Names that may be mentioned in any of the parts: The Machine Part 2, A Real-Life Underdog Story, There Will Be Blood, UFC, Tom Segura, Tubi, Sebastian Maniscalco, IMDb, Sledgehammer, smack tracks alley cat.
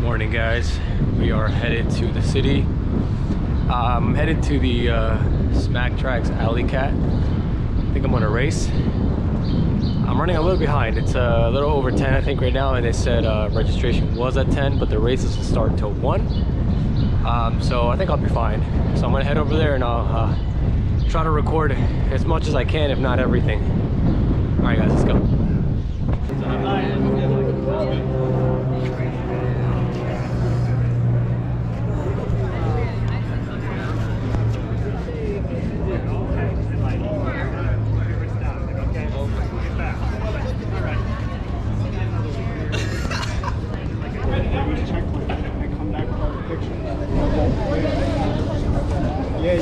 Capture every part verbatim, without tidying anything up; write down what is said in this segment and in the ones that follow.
Morning, guys. We are headed to the city. I'm um, headed to the uh, Smack Tracks Alley Cat. I think I'm on a race. I'm running a little behind. It's a little over ten, I think, right now, and they said uh, registration was at ten, but the races will start till one. Um, so I think I'll be fine. So I'm gonna head over there and I'll uh, try to record as much as I can, if not everything. All right, guys, let's go.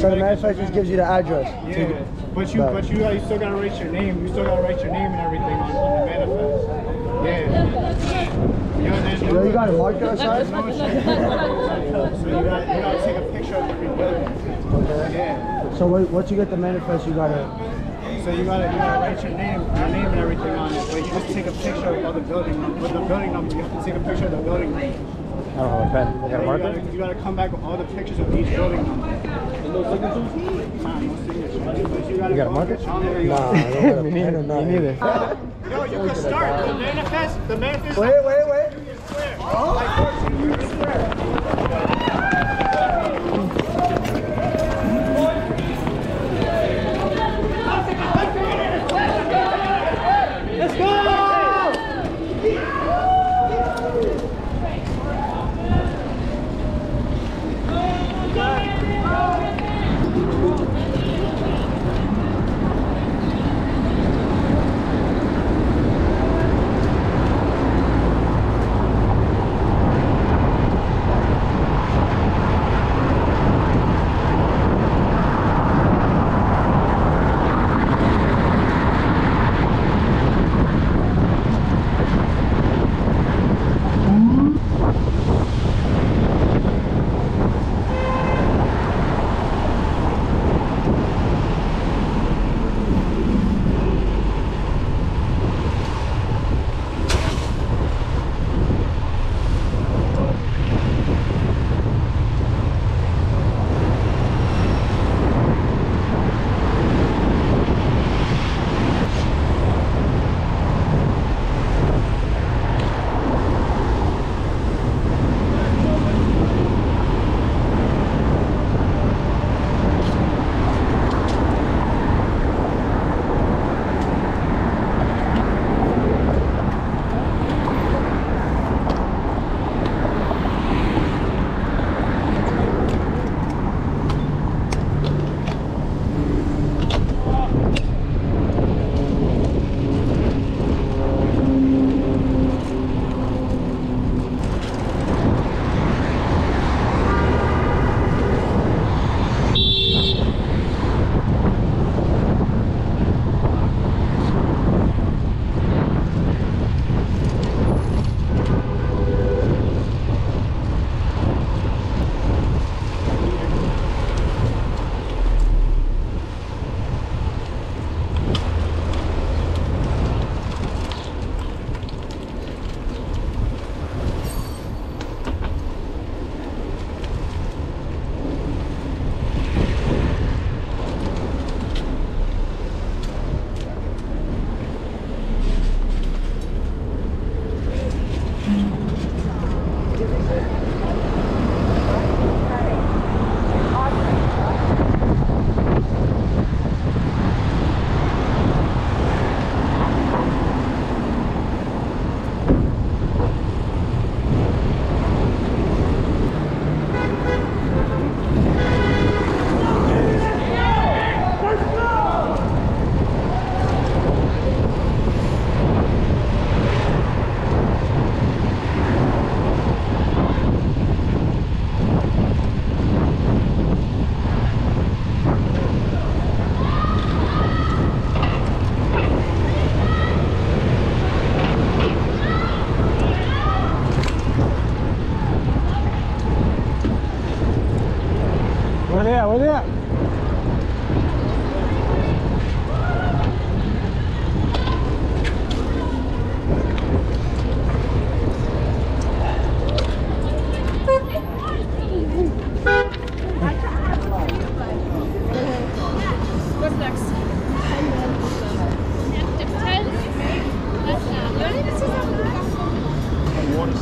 So the manifest just gives you the address. Yeah, to, but you, so. but you, uh, you still gotta write your name. You still gotta write your name and everything on, on the manifest. Yeah. You know, there's no, well, you gotta mark it outside. So you gotta, you gotta take a picture of everybody. Okay. Yeah. So what, once you get the manifest, you gotta. So you gotta, you gotta write your name, your name and everything on it. But you just take a picture of the building with the building number. You have to take a picture of the building number. I don't have a pen. Yeah, you, gotta, you gotta come back with all the pictures of each building number. No signatures? Nah, no signatures. You gotta, you gotta mark it? Nah, no, me neither. Me neither. Yo, you can start. The manifest, the manifest. Wait, wait, wait. You can swear. Oh? Like, first, you can swear.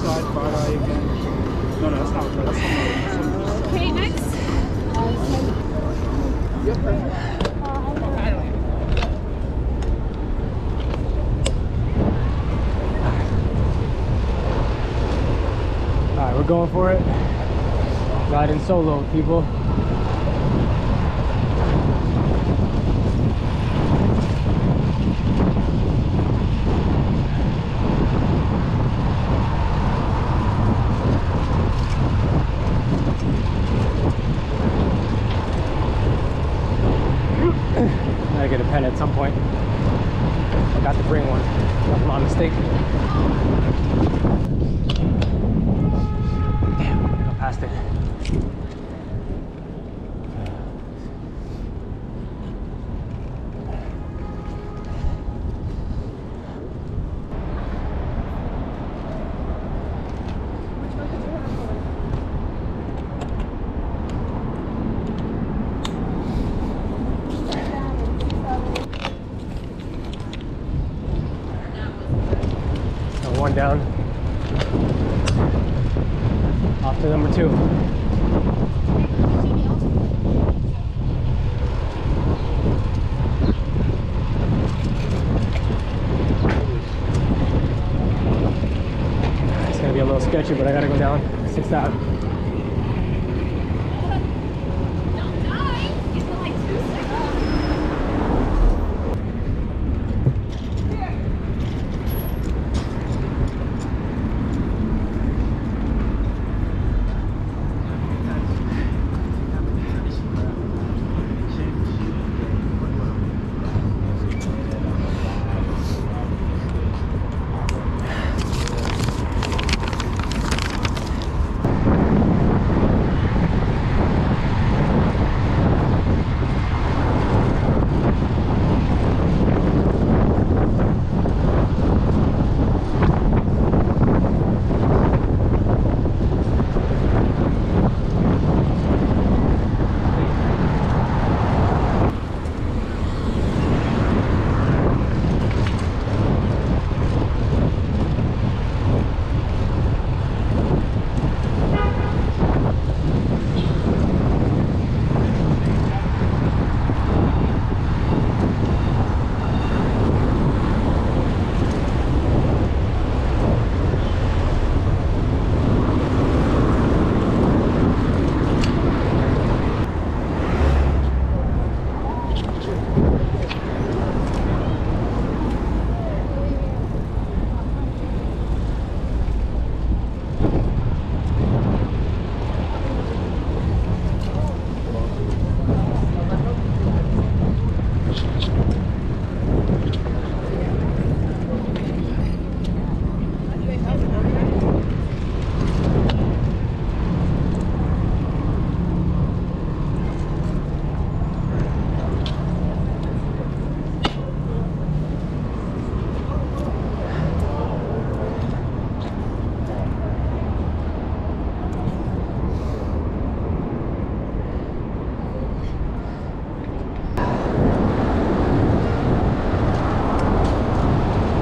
side, far eye again. No, no, that's not what that's. Okay, next. Yep. I don't know. Alright, we're going for it. Riding solo, people. I get a pen at some point. I got to bring one. That's my mistake. Damn, I got past it. One down, off to number two. It's gonna be a little sketchy, but I gotta go down sixth Ave.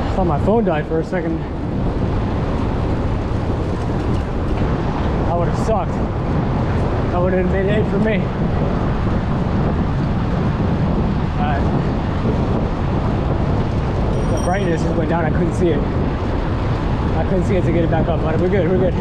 I thought my phone died for a second. That would have sucked. That would have been it for me. Alright. The brightness just went down. I couldn't see it. I couldn't see it to get it back up, but we're good, we're good.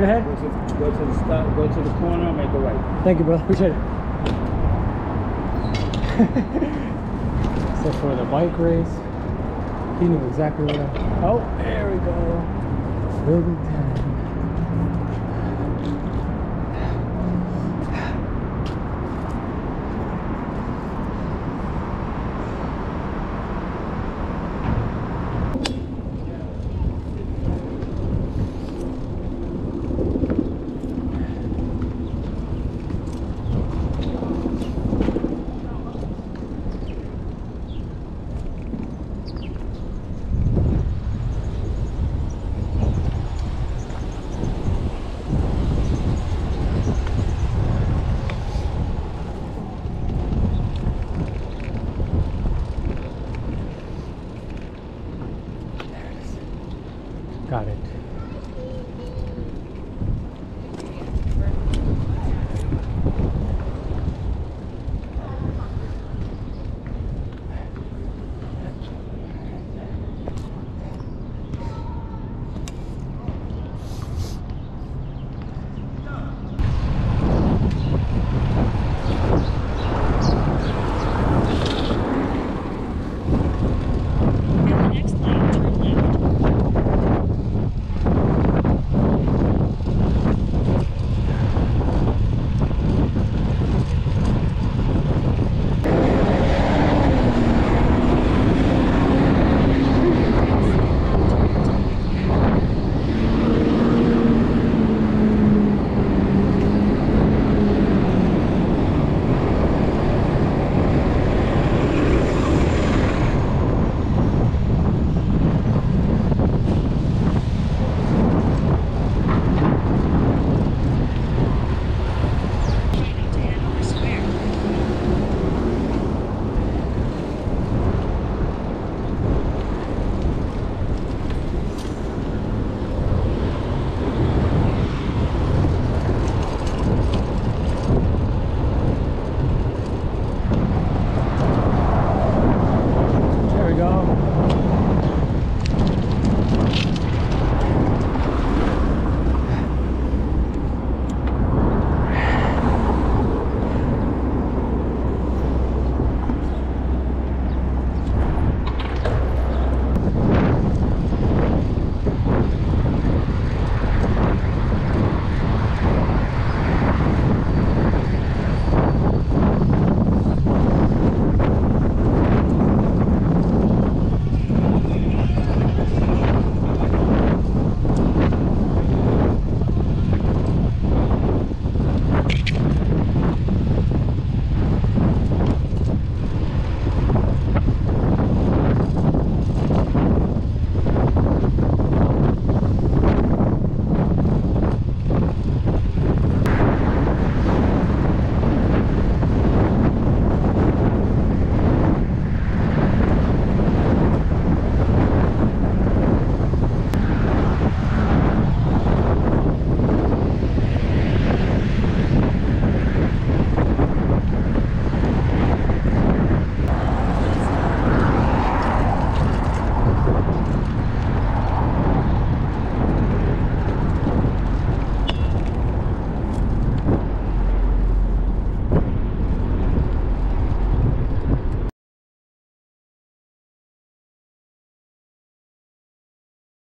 Straight ahead? Go to, go to the stop, go to the corner, make a right. Thank you, brother. Appreciate it. So for the bike race, he knew exactly what I... Oh, there we go. Building time.